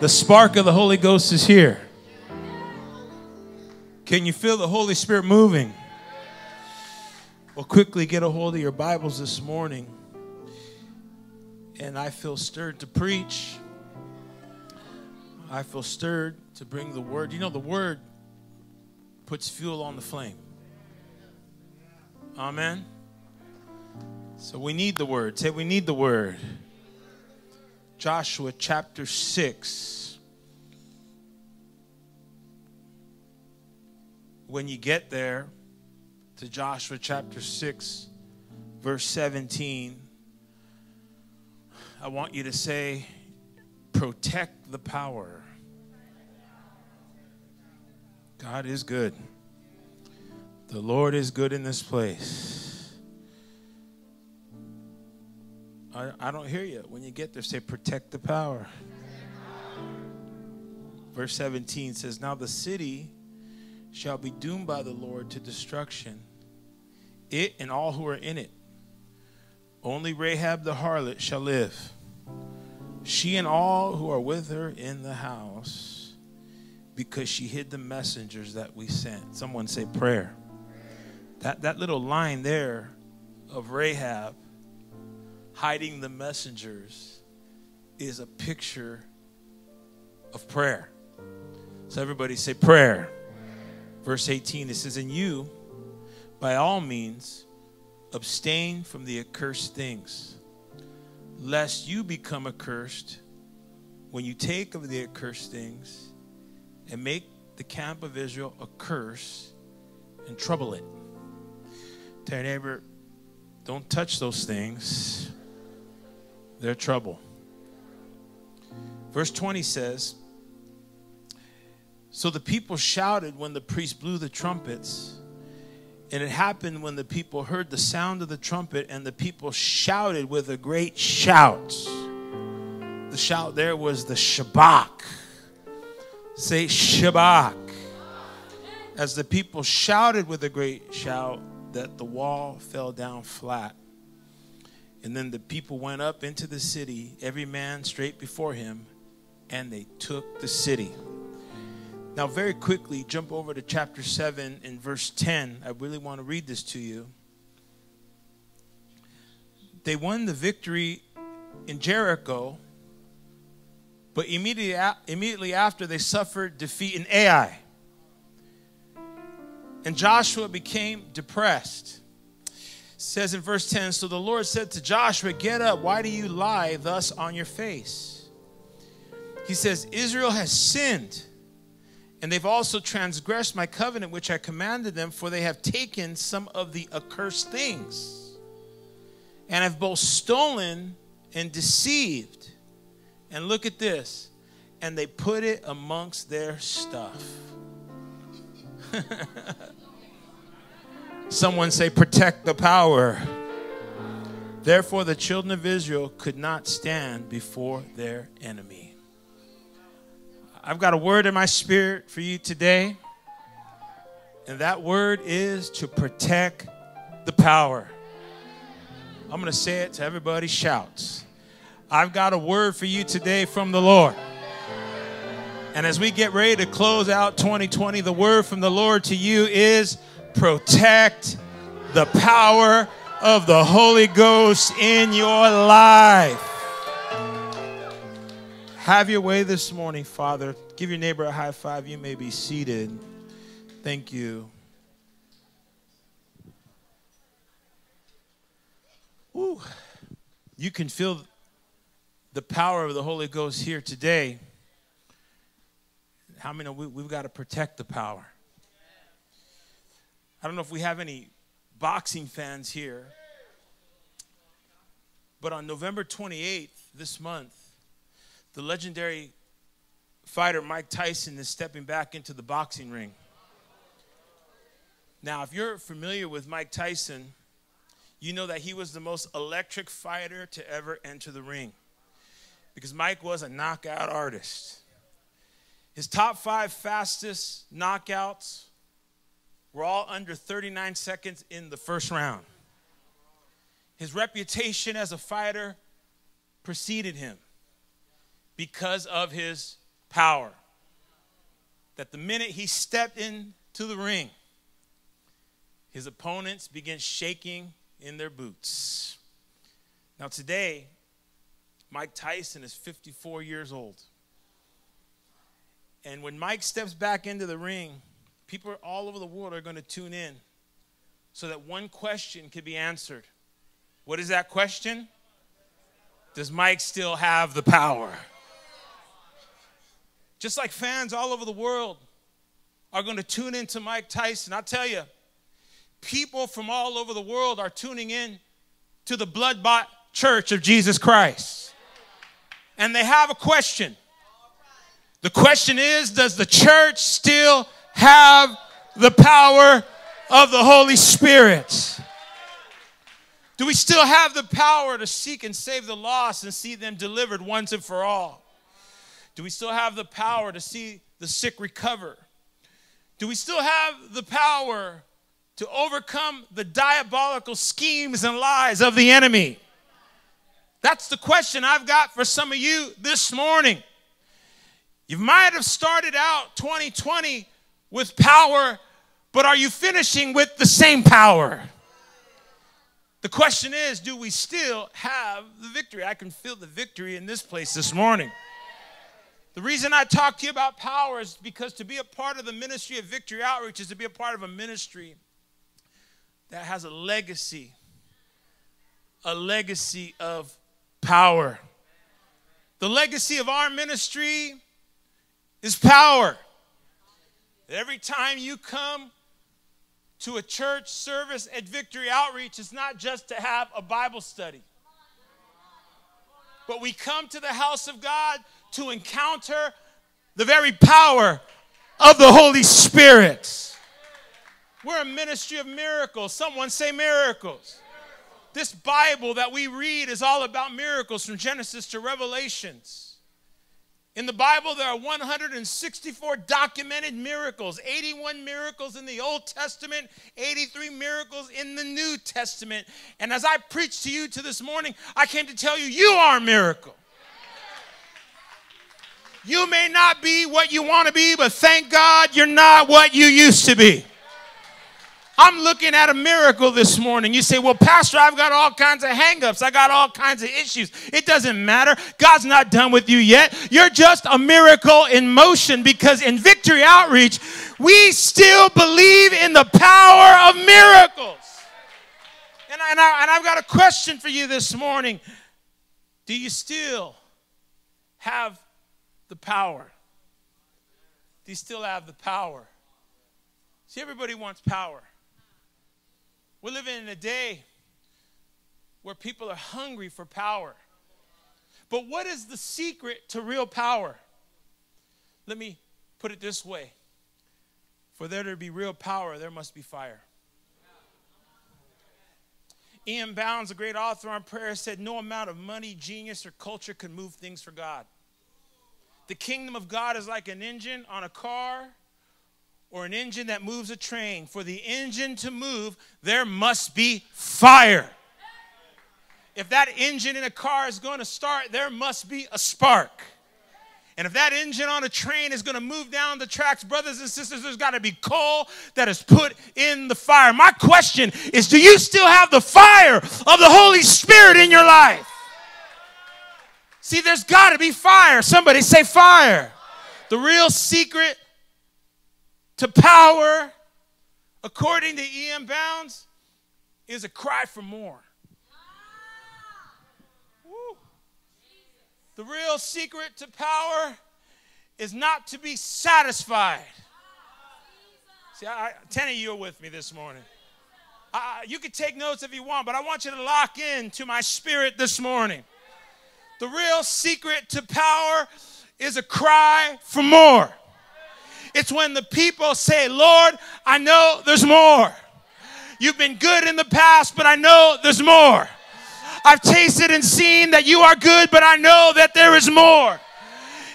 The spark of the Holy Ghost is here. Can you feel the Holy Spirit moving? Well, quickly get a hold of your Bibles this morning. And I feel stirred to preach. I feel stirred to bring the word. You know, the word puts fuel on the flame. Amen. So we need the word. Say, we need the word. Joshua chapter 6. When you get there to Joshua chapter 6, verse 17, I want you to say, protect the power. God is good. The Lord is good in this place. I don't hear you. When you get there, say, protect the power. Verse 17 says, now the city shall be doomed by the Lord to destruction, it and all who are in it. Only Rahab the harlot shall live, she and all who are with her in the house, because she hid the messengers that we sent. Someone say prayer. That little line there of Rahab hiding the messengers is a picture of prayer. So everybody say prayer. Verse 18, it says, and you, by all means, abstain from the accursed things, lest you become accursed when you take of the accursed things and make the camp of Israel a curse and trouble it. Tell your neighbor, don't touch those things. They're trouble. Verse 20 says, so the people shouted when the priest blew the trumpets. And it happened when the people heard the sound of the trumpet, and the people shouted with a great shout. The shout there was the Shabak. Say Shabak. As the people shouted with a great shout, that the wall fell down flat. And then the people went up into the city, every man straight before him, and they took the city. Now, very quickly, jump over to chapter 7 and verse 10. I really want to read this to you. They won the victory in Jericho, but immediately after they suffered defeat in Ai. And Joshua became depressed. It says in verse 10, so the Lord said to Joshua, get up, why do you lie thus on your face? He says, Israel has sinned. And they've also transgressed my covenant, which I commanded them, for they have taken some of the accursed things, and have both stolen and deceived. And look at this. And they put it amongst their stuff. Someone say, protect the power. Therefore, the children of Israel could not stand before their enemy. I've got a word in my spirit for you today, and that word is to protect the power. I'm going to say it to everybody shouts. I've got a word for you today from the Lord. And as we get ready to close out 2020, the word from the Lord to you is protect the power of the Holy Ghost in your life. Have your way this morning, Father. Give your neighbor a high five. You may be seated. Thank you. Ooh. You can feel the power of the Holy Ghost here today. How many know we've got to protect the power? I don't know if we have any boxing fans here, but on November 28th this month, the legendary fighter Mike Tyson is stepping back into the boxing ring. Now, if you're familiar with Mike Tyson, you know that he was the most electric fighter to ever enter the ring, because Mike was a knockout artist. His top 5 fastest knockouts were all under 39 seconds in the first round. His reputation as a fighter preceded him, because of his power. That the minute he stepped into the ring, his opponents began shaking in their boots. Now today, Mike Tyson is 54 years old. And when Mike steps back into the ring, people all over the world are going to tune in so that one question could be answered. What is that question? Does Mike still have the power? Just like fans all over the world are going to tune in to Mike Tyson. I'll tell you, people from all over the world are tuning in to the blood-bought church of Jesus Christ. And they have a question. The question is, does the church still have the power of the Holy Spirit? Do we still have the power to seek and save the lost and see them delivered once and for all? Do we still have the power to see the sick recover? Do we still have the power to overcome the diabolical schemes and lies of the enemy? That's the question I've got for some of you this morning. You might have started out 2020 with power, but are you finishing with the same power? The question is, do we still have the victory? I can feel the victory in this place this morning. The reason I talk to you about power is because to be a part of the ministry of Victory Outreach is to be a part of a ministry that has a legacy of power. The legacy of our ministry is power. Every time you come to a church service at Victory Outreach, it's not just to have a Bible study. But we come to the house of God to encounter the very power of the Holy Spirit. We're a ministry of miracles. Someone say miracles. This Bible that we read is all about miracles from Genesis to Revelations. In the Bible, there are 164 documented miracles, 81 miracles in the Old Testament, 83 miracles in the New Testament. And as I preached to you this morning, I came to tell you, you are a miracle. You may not be what you want to be, but thank God you're not what you used to be. I'm looking at a miracle this morning. You say, well, Pastor, I've got all kinds of hangups. I got all kinds of issues. It doesn't matter. God's not done with you yet. You're just a miracle in motion, because in Victory Outreach, we still believe in the power of miracles. And I've got a question for you this morning. Do you still have the power? Do you still have the power? See, everybody wants power. We're living in a day where people are hungry for power. But what is the secret to real power? Let me put it this way. For there to be real power, there must be fire. E.M. Bounds, a great author on prayer, said, "No amount of money, genius, or culture can move things for God. The kingdom of God is like an engine on a car, or an engine that moves a train. For the engine to move, there must be fire. If that engine in a car is going to start, there must be a spark. And if that engine on a train is going to move down the tracks, brothers and sisters, there's got to be coal that is put in the fire." My question is, do you still have the fire of the Holy Spirit in your life? See, there's got to be fire. Somebody say fire. The real secret to power, according to E.M. Bounds, is a cry for more. Woo. The real secret to power is not to be satisfied. See, 10 of you are with me this morning. You can take notes if you want, but I want you to lock in to my spirit this morning. The real secret to power is a cry for more. It's when the people say, "Lord, I know there's more. You've been good in the past, but I know there's more. I've tasted and seen that you are good, but I know that there is more."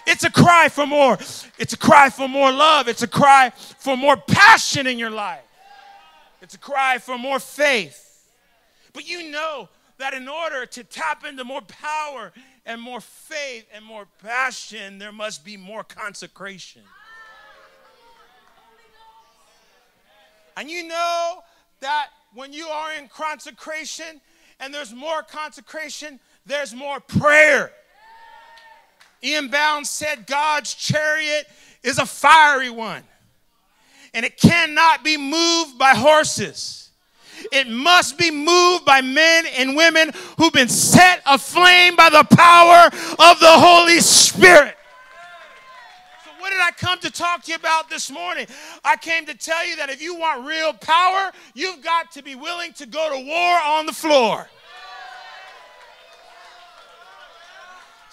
It's a cry for more. It's a cry for more love. It's a cry for more passion in your life. It's a cry for more faith. But you know that in order to tap into more power and more faith and more passion, there must be more consecration. And you know that when you are in consecration and there's more consecration, there's more prayer. E.M. Bounds said God's chariot is a fiery one, and it cannot be moved by horses. It must be moved by men and women who've been set aflame by the power of the Holy Spirit. So what did I come to talk to you about this morning? I came to tell you that if you want real power, you've got to be willing to go to war on the floor.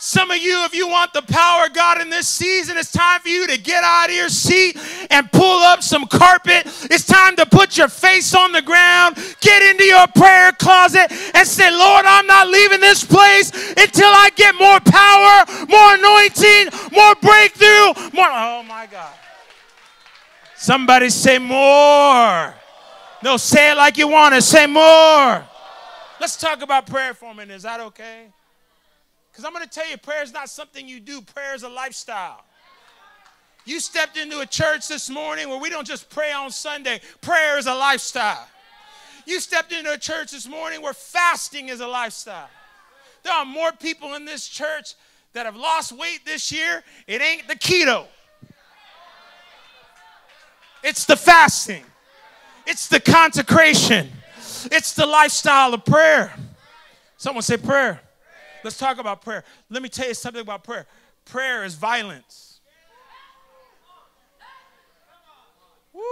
Some of you, if you want the power of God in this season, it's time for you to get out of your seat and pull up some carpet. It's time to put your face on the ground, get into your prayer closet, and say, Lord, I'm not leaving this place until I get more power, more anointing, more breakthrough, more. Oh, my God. Somebody say more. No, say it like you want to. Say more. Let's talk about prayer for a minute. Is that okay? Because I'm going to tell you, prayer is not something you do. Prayer is a lifestyle. You stepped into a church this morning where we don't just pray on Sunday. Prayer is a lifestyle. You stepped into a church this morning where fasting is a lifestyle. There are more people in this church that have lost weight this year. It ain't the keto. It's the fasting. It's the consecration. It's the lifestyle of prayer. Someone say prayer. Let's talk about prayer. Let me tell you something about prayer. Prayer is violence. Woo!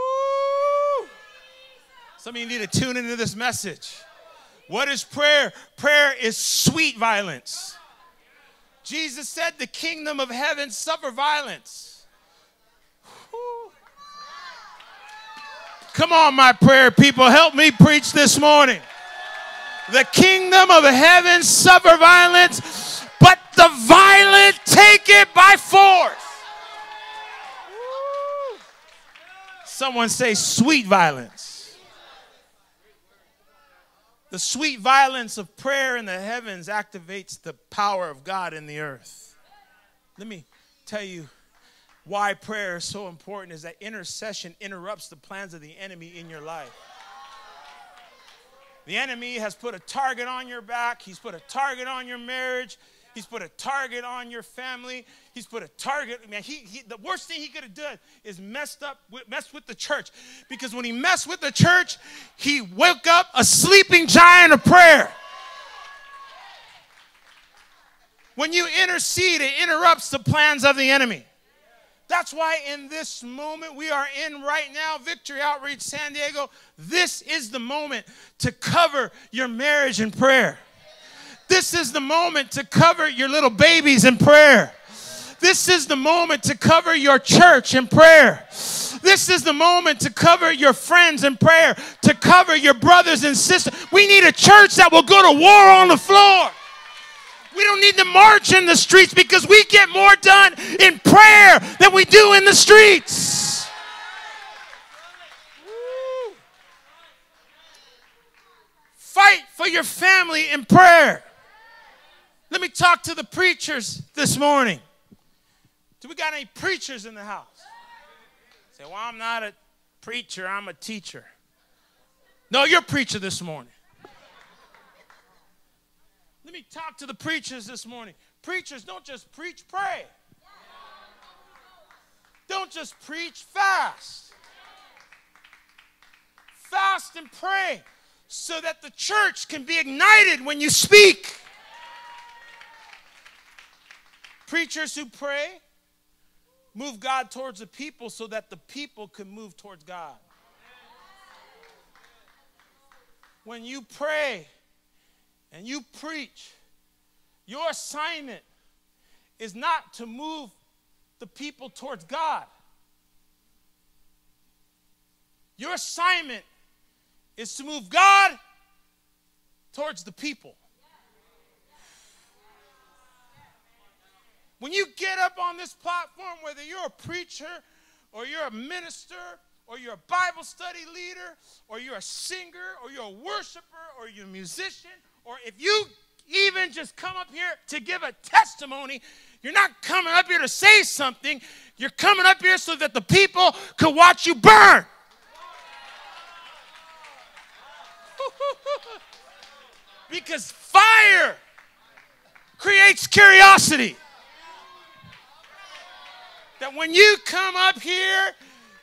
Some of you need to tune into this message. What is prayer? Prayer is sweet violence. Jesus said the kingdom of heaven suffer violence. Woo. Come on, my prayer people. Help me preach this morning. The kingdom of heaven suffer violence, but the violent take it by force. Woo. Someone say sweet violence. The sweet violence of prayer in the heavens activates the power of God in the earth. Let me tell you why prayer is so important is that intercession interrupts the plans of the enemy in your life. The enemy has put a target on your back. He's put a target on your marriage. He's put a target on your family. He's put a target. Man, the worst thing he could have done is messed with the church. Because when he messed with the church, he woke up a sleeping giant of prayer. When you intercede, it interrupts the plans of the enemy. That's why in this moment we are in right now, Victory Outreach San Diego, this is the moment to cover your marriage in prayer. This is the moment to cover your little babies in prayer. This is the moment to cover your church in prayer. This is the moment to cover your friends in prayer, to cover your brothers and sisters. We need a church that will go to war on the floor. We don't need to march in the streets because we get more done in prayer than we do in the streets. Woo. Fight for your family in prayer. Let me talk to the preachers this morning. Do we got any preachers in the house? Say, well, I'm not a preacher, I'm a teacher. No, you're a preacher this morning. Let me talk to the preachers this morning. Preachers, don't just preach, pray. Don't just preach, fast. Fast and pray so that the church can be ignited when you speak. Preachers who pray move God towards the people so that the people can move towards God. When you pray, and you preach, your assignment is not to move the people towards God. Your assignment is to move God towards the people. When you get up on this platform, whether you're a preacher or you're a minister, or you're a Bible study leader, or you're a singer, or you're a worshiper, or you're a musician, or if you even just come up here to give a testimony, you're not coming up here to say something. You're coming up here so that the people could watch you burn. Because fire creates curiosity. That when you come up here,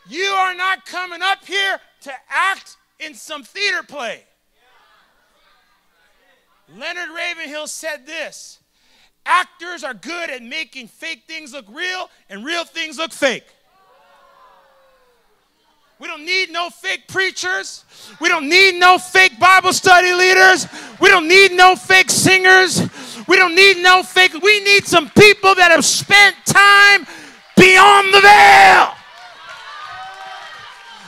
you are not coming up here to act in some theater play. Leonard Ravenhill said this: actors are good at making fake things look real and real things look fake. We don't need no fake preachers. We don't need no fake Bible study leaders. We don't need no fake singers. We don't need no fake. We need some people that have spent time beyond the veil.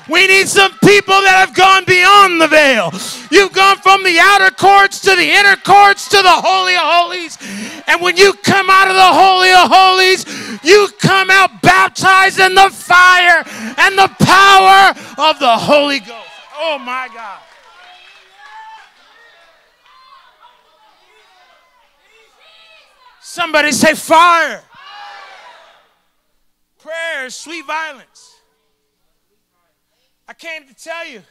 We need some people that have gone beyond the veil. You've gone from the outer courts to the inner courts to the Holy of Holies. And when you come out of the Holy of Holies, you come out baptized in the fire and the power of the Holy Ghost. Oh, my God. Somebody say fire. Prayer is sweet violence. I came to tell you,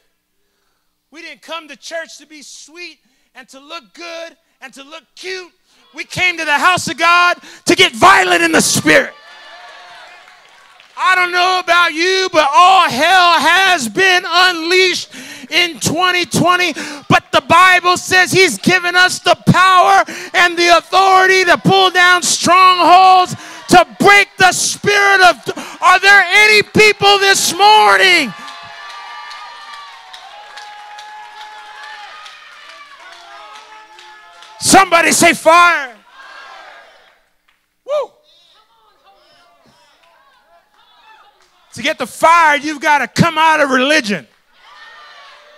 we didn't come to church to be sweet and to look good and to look cute. We came to the house of God to get violent in the spirit. I don't know about you, but all hell has been unleashed in 2020. But the Bible says he's given us the power and the authority to pull down strongholds, to break the spirit of... Are there any people this morning... Somebody say fire. Fire. Woo. To get the fire, you've got to come out of religion.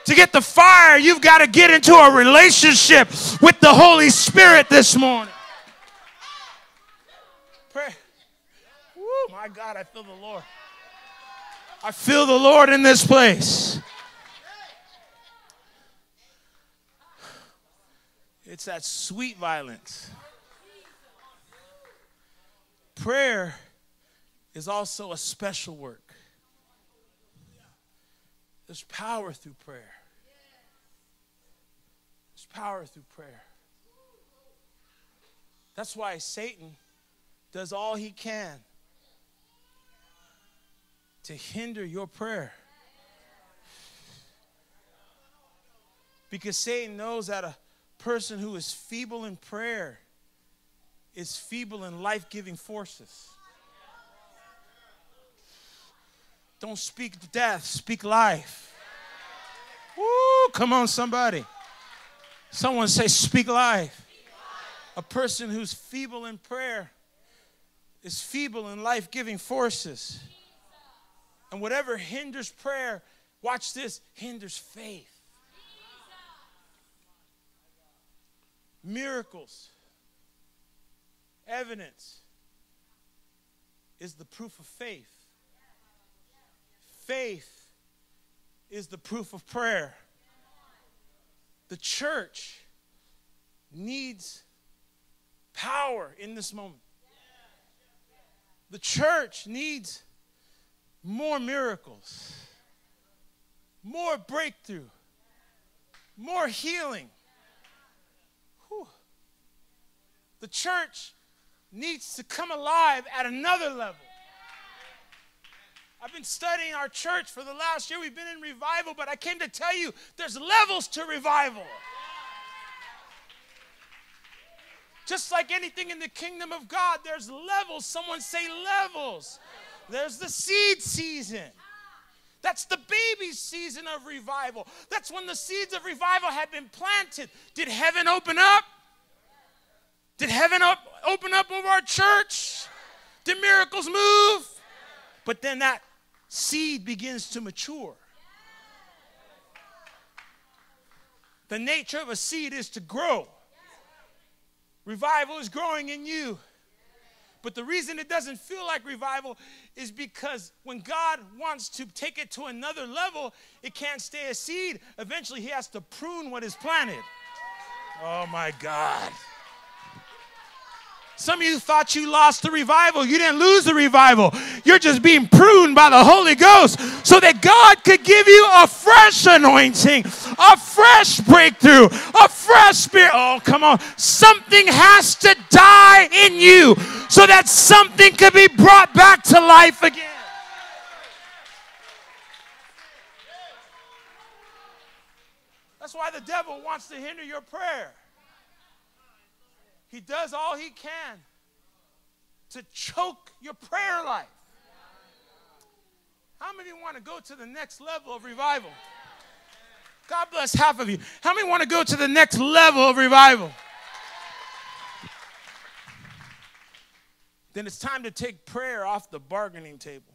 To get the fire, you've got to get into a relationship with the Holy Spirit this morning. Pray. Woo, my God, I feel the Lord. I feel the Lord in this place. It's that sweet violence. Prayer is also a special work. There's power through prayer. There's power through prayer. That's why Satan does all he can to hinder your prayer. Because Satan knows that a person who is feeble in prayer is feeble in life-giving forces. Don't speak death, speak life. Woo, come on, somebody. Someone say, speak life. A person who's feeble in prayer is feeble in life-giving forces. And whatever hinders prayer, watch this, hinders faith. Miracles, evidence is the proof of faith. Faith is the proof of prayer. The church needs power in this moment. The church needs more miracles, more breakthrough, more healing. The church needs to come alive at another level. I've been studying our church for the last year. We've been in revival, but I came to tell you there's levels to revival. Just like anything in the kingdom of God, there's levels. Someone say levels. There's the seed season. That's the baby season of revival. That's when the seeds of revival had been planted. Did heaven open up? Did heaven open up over our church? Did miracles move? But then that seed begins to mature. The nature of a seed is to grow. Revival is growing in you. But the reason it doesn't feel like revival is because when God wants to take it to another level, it can't stay a seed. Eventually, he has to prune what is planted. Oh, my God. Some of you thought you lost the revival. You didn't lose the revival. You're just being pruned by the Holy Ghost so that God could give you a fresh anointing, a fresh breakthrough, a fresh spirit. Oh, come on. Something has to die in you so that something could be brought back to life again. That's why the devil wants to hinder your prayer. He does all he can to choke your prayer life. How many want to go to the next level of revival? God bless half of you. How many want to go to the next level of revival? Then it's time to take prayer off the bargaining table.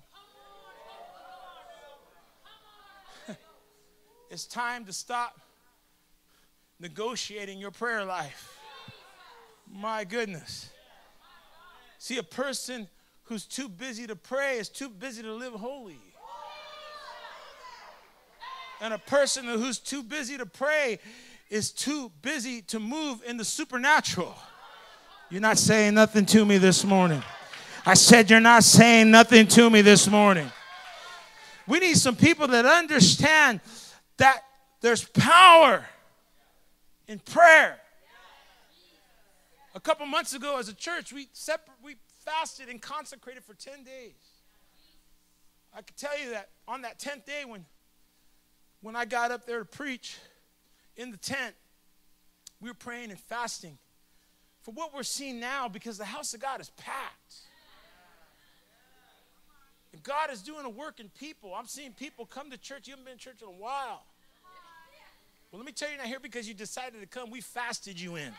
It's time to stop negotiating your prayer life. My goodness. See, a person who's too busy to pray is too busy to live holy. And a person who's too busy to pray is too busy to move in the supernatural. You're not saying nothing to me this morning. I said you're not saying nothing to me this morning. We need some people that understand that there's power in prayer. A couple months ago as a church, we fasted and consecrated for 10 days. I can tell you that on that 10th day when I got up there to preach in the tent, we were praying and fasting for what we're seeing now because the house of God is packed. And God is doing a work in people. I'm seeing people come to church. You haven't been to church in a while. Well, let me tell you, not here because you decided to come. We fasted you in.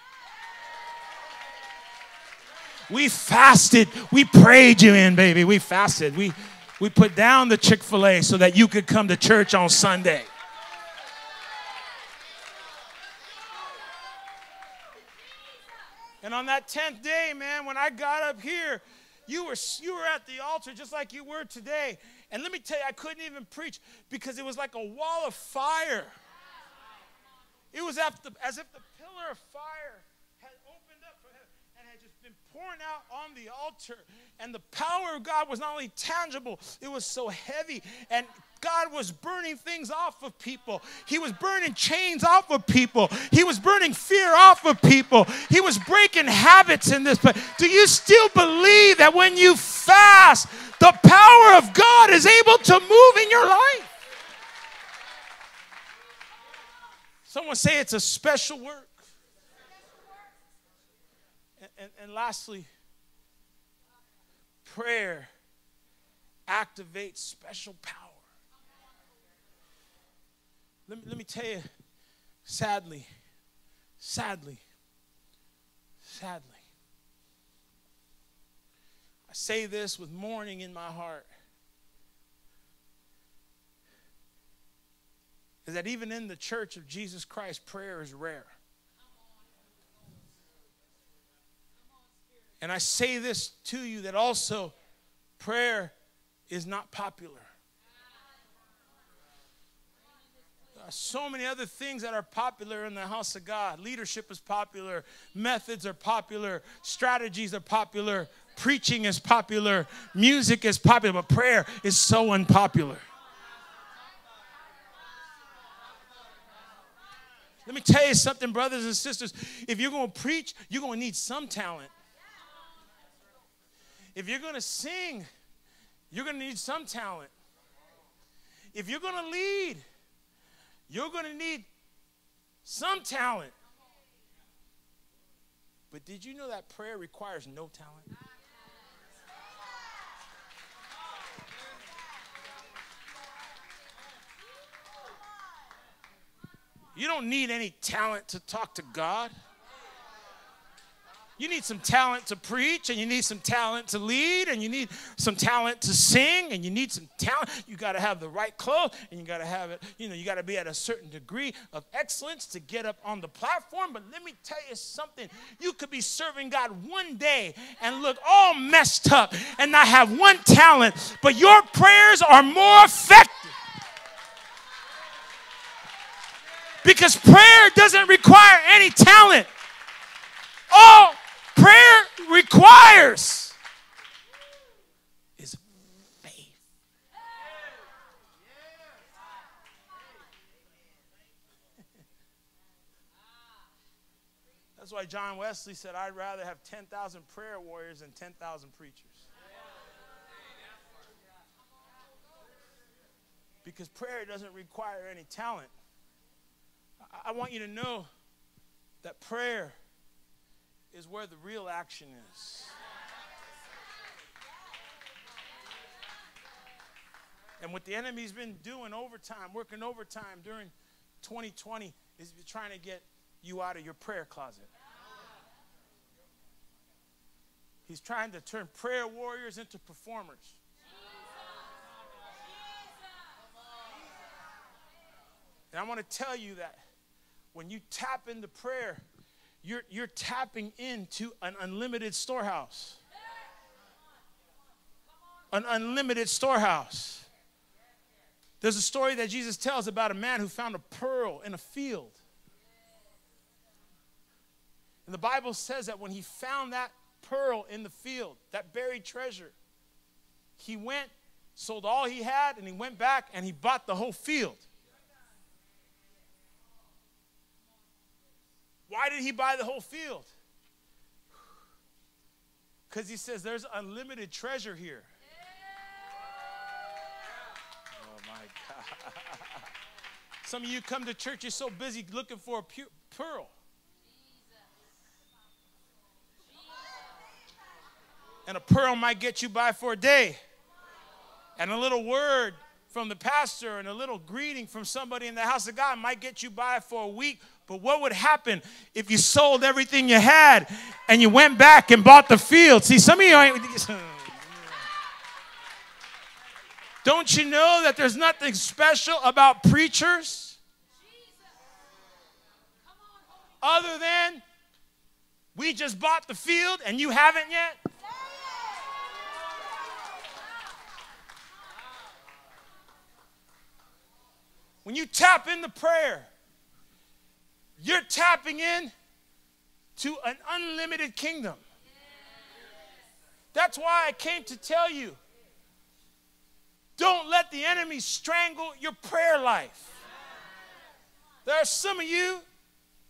We fasted. We prayed you in, baby. We fasted. We put down the Chick-fil-A so that you could come to church on Sunday. And on that 10th day, man, when I got up here, you were at the altar just like you were today. And let me tell you, I couldn't even preach because it was like a wall of fire. It was as if the pillar of fire pouring out on the altar, and the power of God was not only tangible, it was so heavy, and God was burning things off of people. He was burning chains off of people. He was burning fear off of people. He was breaking habits in this place. Do you still believe that when you fast, the power of God is able to move in your life? Someone say it's a special work. And lastly, prayer activates special power. Let me tell you, sadly, I say this with mourning in my heart, is that even in the church of Jesus Christ, prayer is rare. And I say this to you that also prayer is not popular. There are so many other things that are popular in the house of God. Leadership is popular. Methods are popular. Strategies are popular. Preaching is popular. Music is popular. But prayer is so unpopular. Let me tell you something, brothers and sisters. If you're going to preach, you're going to need some talent. If you're going to sing, you're going to need some talent. If you're going to lead, you're going to need some talent. But did you know that prayer requires no talent? You don't need any talent to talk to God. You need some talent to preach, and you need some talent to lead, and you need some talent to sing, and you need some talent. You got to have the right clothes, and you got to have it. You know, you got to be at a certain degree of excellence to get up on the platform. But let me tell you something. You could be serving God one day and look all messed up and not have one talent, but your prayers are more effective Because prayer doesn't require any talent. All prayer requires is faith. That's why John Wesley said, I'd rather have 10,000 prayer warriors than 10,000 preachers. Because prayer doesn't require any talent. I want you to know that prayer is where the real action is. And what the enemy's been doing overtime, working overtime during 2020, is trying to get you out of your prayer closet. He's trying to turn prayer warriors into performers. And I want to tell you that when you tap into prayer, you're tapping into an unlimited storehouse. An unlimited storehouse. There's a story that Jesus tells about a man who found a pearl in a field. And the Bible says that when he found that pearl in the field, that buried treasure, he went, sold all he had, and he went back and he bought the whole field. Why did he buy the whole field? Because he says there's unlimited treasure here. Oh, my God. Some of you come to church, you're so busy looking for a pearl. And a pearl might get you by for a day. And a little word from the pastor and a little greeting from somebody in the house of God might get you by for a week. But what would happen if you sold everything you had and you went back and bought the field? See, some of you ain't. Don't you know that there's nothing special about preachers? Other than we just bought the field and you haven't yet? When you tap into prayer, you're tapping in to an unlimited kingdom. That's why I came to tell you, don't let the enemy strangle your prayer life. There are some of you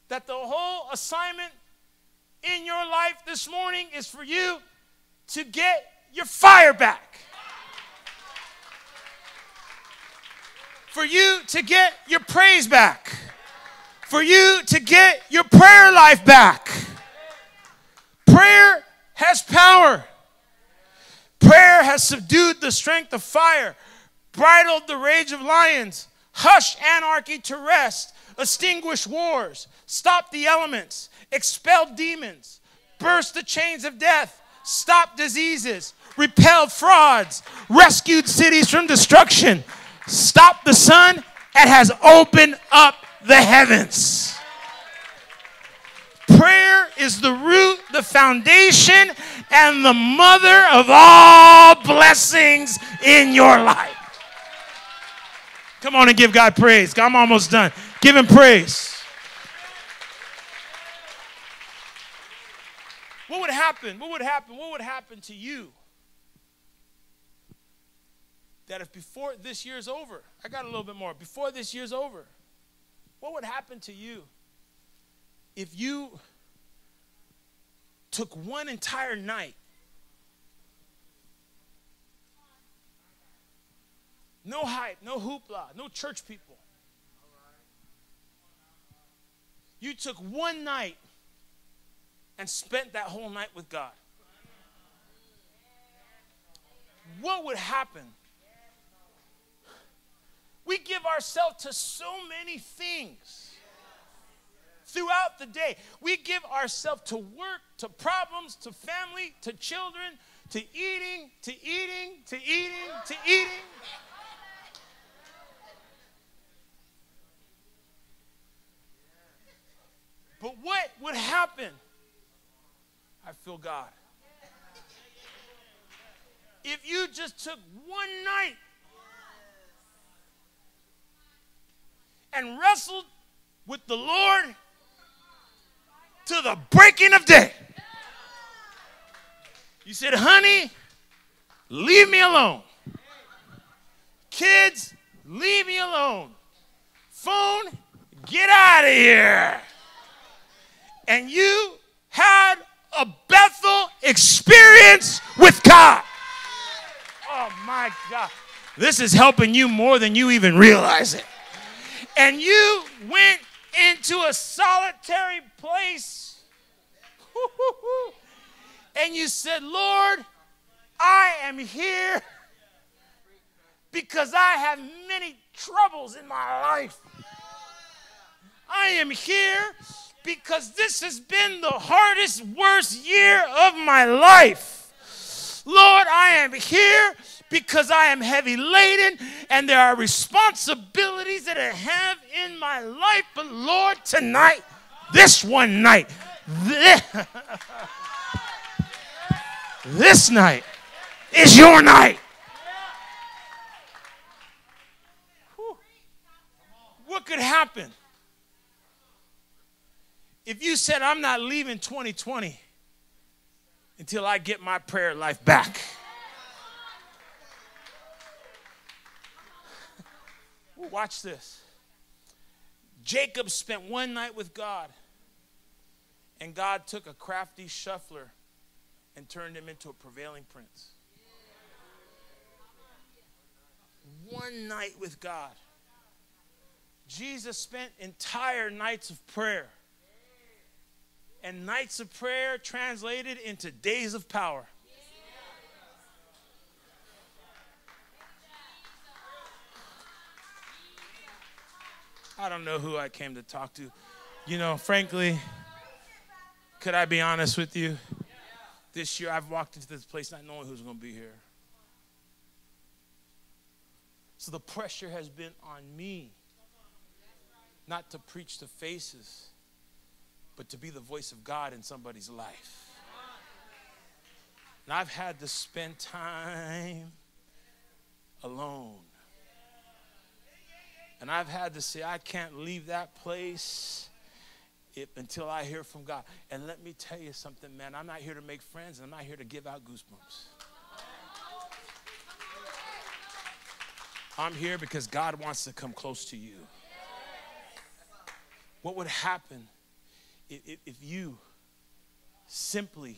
that the whole assignment in your life this morning is for you to get your fire back. For you to get your praise back. For you to get your prayer life back. Prayer has power. Prayer has subdued the strength of fire, bridled the rage of lions, hushed anarchy to rest, extinguished wars, stopped the elements, expelled demons, burst the chains of death, stopped diseases, repelled frauds, rescued cities from destruction, stopped the sun, and has opened up the heavens. Prayer is the root, the foundation, and the mother of all blessings in your life. Come on and give God praise. I'm almost done. Give him praise. What would happen? What would happen? What would happen to you? That if before this year's over, I got a little bit more. Before this year's over, what would happen to you if you took one entire night, no hype, no hoopla, no church people, you took one night and spent that whole night with God? What would happen? We give ourselves to so many things throughout the day. We give ourselves to work, to problems, to family, to children, to eating, to eating, to eating, to eating. But what would happen? I feel God. If you just took one night and wrestled with the Lord to the breaking of day. You said, honey, leave me alone. Kids, leave me alone. Phone, get out of here. And you had a Bethel experience with God. Oh, my God. This is helping you more than you even realize it. And you went into a solitary place. And you said, Lord, I am here because I have many troubles in my life. I am here because this has been the hardest, worst year of my life. Lord, I am here because I am heavy laden and there are responsibilities that I have in my life. But Lord, tonight, this one night, this night is your night. Whew. What could happen if you said, I'm not leaving 2020 until I get my prayer life back? Watch this. Jacob spent one night with God, and God took a crafty shuffler and turned him into a prevailing prince. One night with God. Jesus spent entire nights of prayer. And nights of prayer translated into days of power. I don't know who I came to talk to. You know, frankly, could I be honest with you? This year, I've walked into this place not knowing who's going to be here. So the pressure has been on me not to preach to faces, but to be the voice of God in somebody's life. And I've had to spend time alone. And I've had to say, I can't leave that place until I hear from God. And let me tell you something, man. I'm not here to make friends, and I'm not here to give out goosebumps. I'm here because God wants to come close to you. What would happen if you simply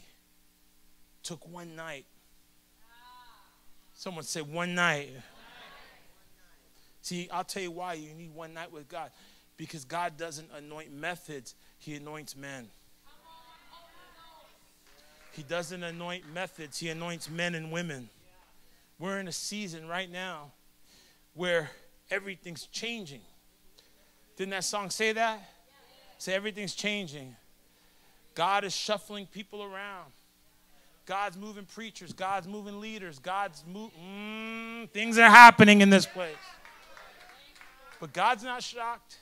took one night? Someone say one night. See, I'll tell you why you need one night with God. Because God doesn't anoint methods, he anoints men. He doesn't anoint methods, he anoints men and women. We're in a season right now where everything's changing. Didn't that song say that? Say everything's changing. God is shuffling people around. God's moving preachers. God's moving leaders. God's moving. Things are happening in this place. But God's not shocked.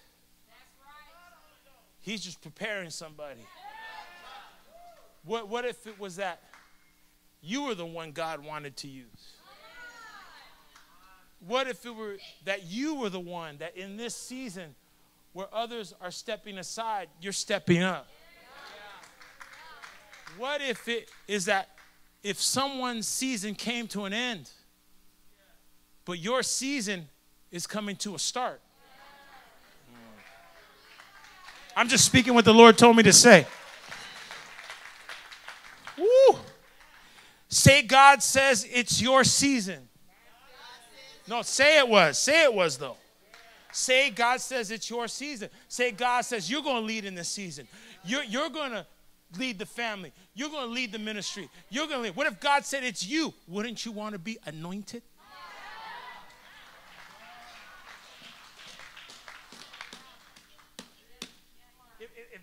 He's just preparing somebody. What if it was that you were the one God wanted to use? What if it were that you were the one that in this season where others are stepping aside, you're stepping up? What if it is that if someone's season came to an end, but your season is coming to a start? I'm just speaking what the Lord told me to say. Woo. Say God says it's your season. No, say it was. Say it was, though. Say God says it's your season. Say God says you're going to lead in this season. You're going to lead the family. You're going to lead the ministry. You're going to lead. What if God said it's you? Wouldn't you want to be anointed?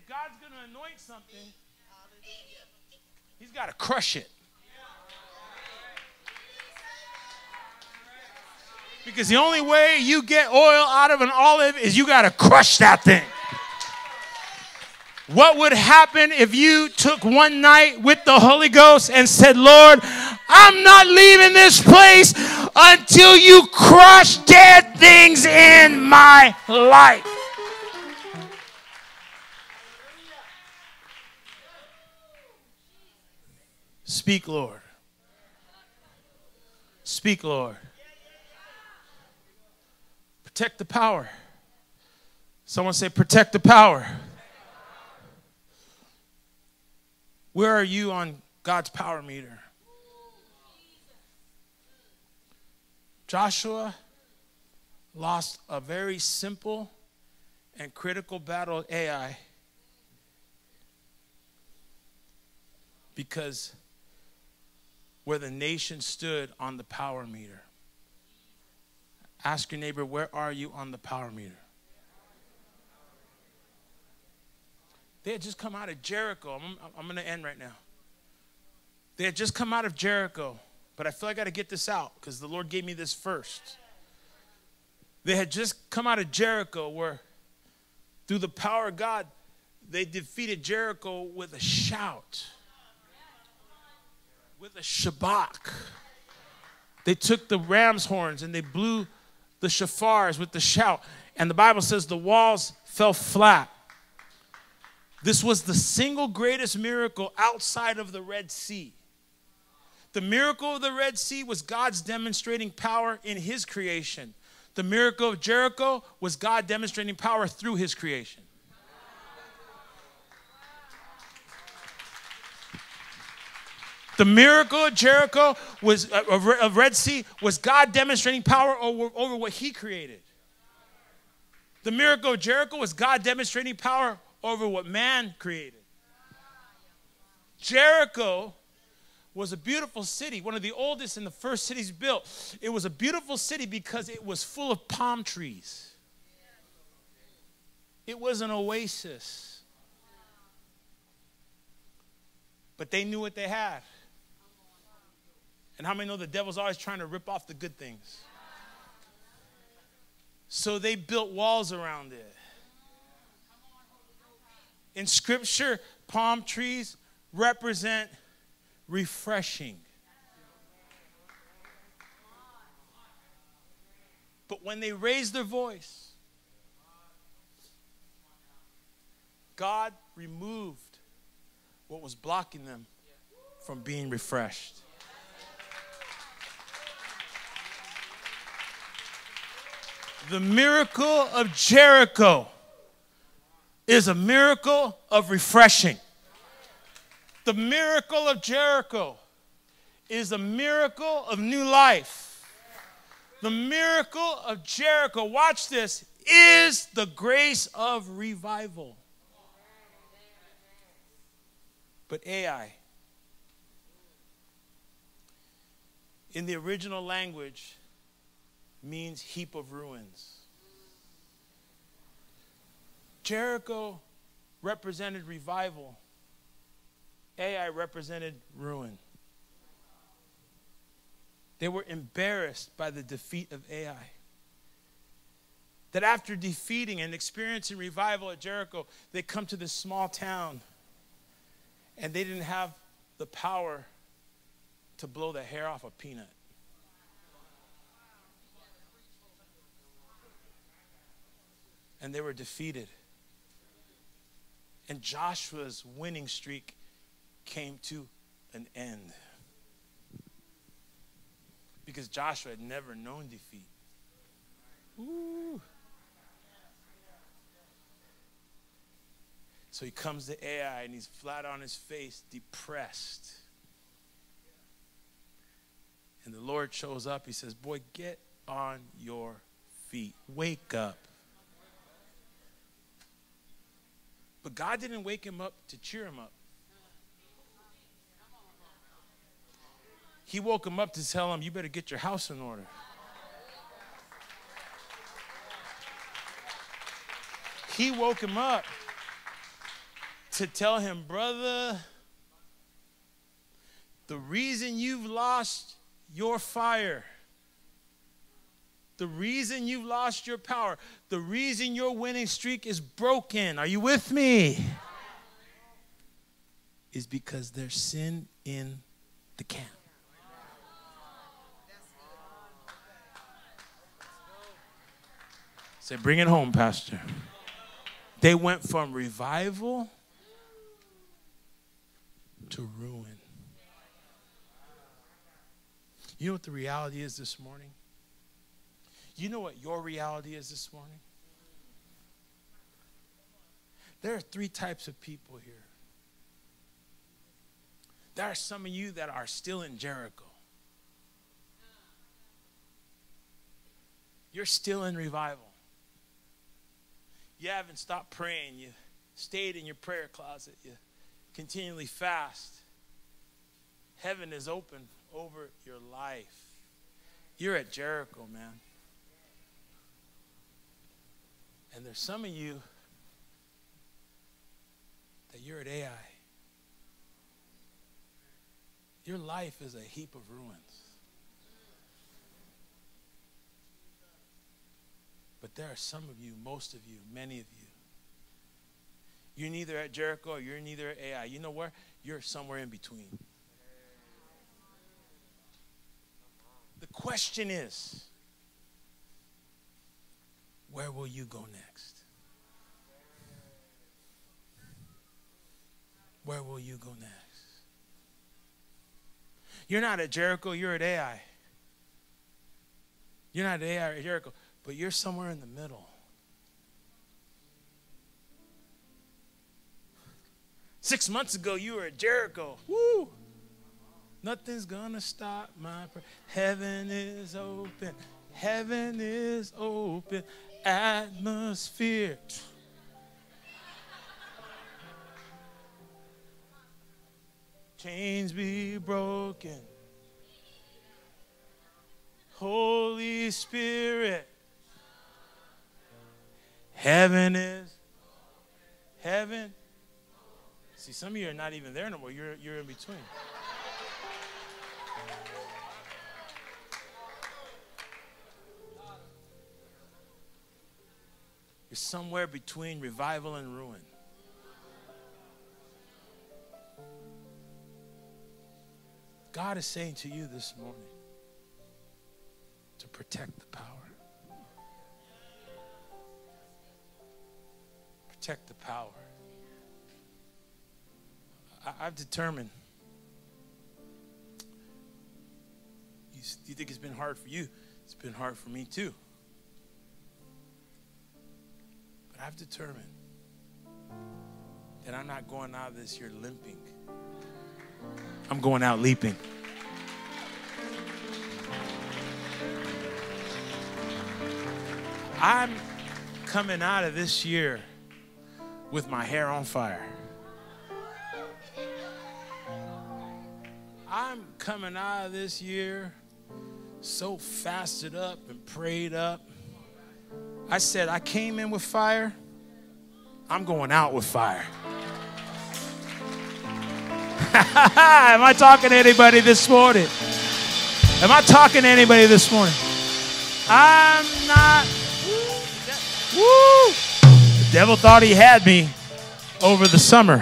God's going to anoint something. He's got to crush it. Because the only way you get oil out of an olive is you got to crush that thing. What would happen if you took one night with the Holy Ghost and said, Lord, I'm not leaving this place until you crush dead things in my life? Speak, Lord. Speak, Lord. Protect the power. Someone say, protect the power. Where are you on God's power meter? Joshua lost a very simple and critical battle of Ai because where the nation stood on the power meter. Ask your neighbor, where are you on the power meter? They had just come out of Jericho. I'm going to end right now. They had just come out of Jericho, but I feel I got to get this out because the Lord gave me this first. They had just come out of Jericho where through the power of God, they defeated Jericho with a shout, with a shabak. They took the ram's horns and they blew the shofars with the shout. And the Bible says the walls fell flat. This was the single greatest miracle outside of the Red Sea. The miracle of the Red Sea was God's demonstrating power in his creation. The miracle of Jericho was God demonstrating power through his creation. The miracle of Jericho was of Red Sea was God demonstrating power over what he created. The miracle of Jericho was God demonstrating power over what man created. Jericho was a beautiful city, one of the oldest and the first cities built. It was a beautiful city because it was full of palm trees. It was an oasis. But they knew what they had. And how many know the devil's always trying to rip off the good things? So they built walls around it. In Scripture, palm trees represent refreshing. But when they raised their voice, God removed what was blocking them from being refreshed. The miracle of Jericho is a miracle of refreshing. The miracle of Jericho is a miracle of new life. The miracle of Jericho, watch this, is the grace of revival. But Ai, in the original language, means heap of ruins. Jericho represented revival. Ai represented ruin. They were embarrassed by the defeat of Ai. That after defeating and experiencing revival at Jericho, they come to this small town and they didn't have the power to blow the hair off a peanut. And they were defeated. And Joshua's winning streak came to an end. Because Joshua had never known defeat. Ooh. So he comes to Ai and he's flat on his face, depressed. And the Lord shows up. He says, boy, get on your feet. Wake up. But God didn't wake him up to cheer him up. He woke him up to tell him, you better get your house in order. He woke him up to tell him, brother, the reason you've lost your fire, the reason you've lost your power, the reason your winning streak is broken, are you with me? Is because there's sin in the camp. Say, bring it home, Pastor. They went from revival to ruin. You know what the reality is this morning? You know what your reality is this morning? There are three types of people here. There are some of you that are still in Jericho. You're still in revival. You haven't stopped praying. You stayed in your prayer closet. You continually fast. Heaven is open over your life. You're at Jericho, man. And there's some of you that you're at Ai. Your life is a heap of ruins. But there are some of you, most of you, many of you. You're neither at Jericho or you're neither at Ai. You know where? You're somewhere in between. The question is, where will you go next? Where will you go next? You're not at Jericho, you're at Ai. You're not at Ai or Jericho, but you're somewhere in the middle. Six months ago, you were at Jericho. Woo! Nothing's gonna stop my prayer. Heaven is open. Heaven is open. Atmosphere. Chains be broken. Holy Spirit. Heaven is. Heaven. See, some of you are not even there no more. You're in between. You're somewhere between revival and ruin. God is saying to you this morning to protect the power. Protect the power. I've determined. You think it's been hard for you? It's been hard for me too. But I've determined that I'm not going out of this year limping. I'm going out leaping. I'm coming out of this year with my hair on fire. I'm coming out of this year so fasted up and prayed up. I said, I came in with fire. I'm going out with fire. Am I talking to anybody this morning? Am I talking to anybody this morning? I'm not. Woo! The devil thought he had me over the summer.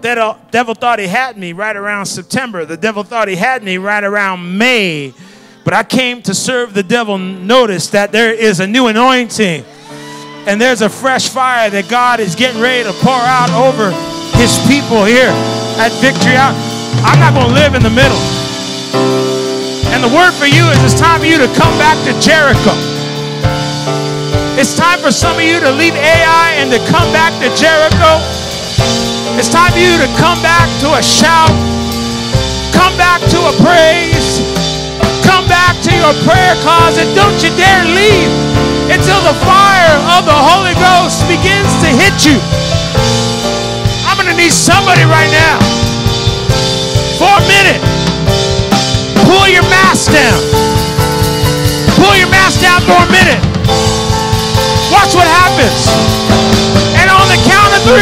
The devil thought he had me right around September. The devil thought he had me right around May. But I came to serve the devil. Notice that there is a new anointing. And there's a fresh fire that God is getting ready to pour out over His people here at Victory Outreach. I'm not going to live in the middle. And the word for you is it's time for you to come back to Jericho. It's time for some of you to leave Ai and to come back to Jericho. It's time for you to come back to a shout. Come back to a praise. Come back to your prayer closet. Don't you dare leave until the fire of the Holy Ghost begins to hit you. Need somebody right now. For a minute, pull your mask down. Pull your mask down for a minute. Watch what happens. And on the count of 3,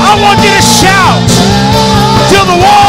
I want you to shout till the wall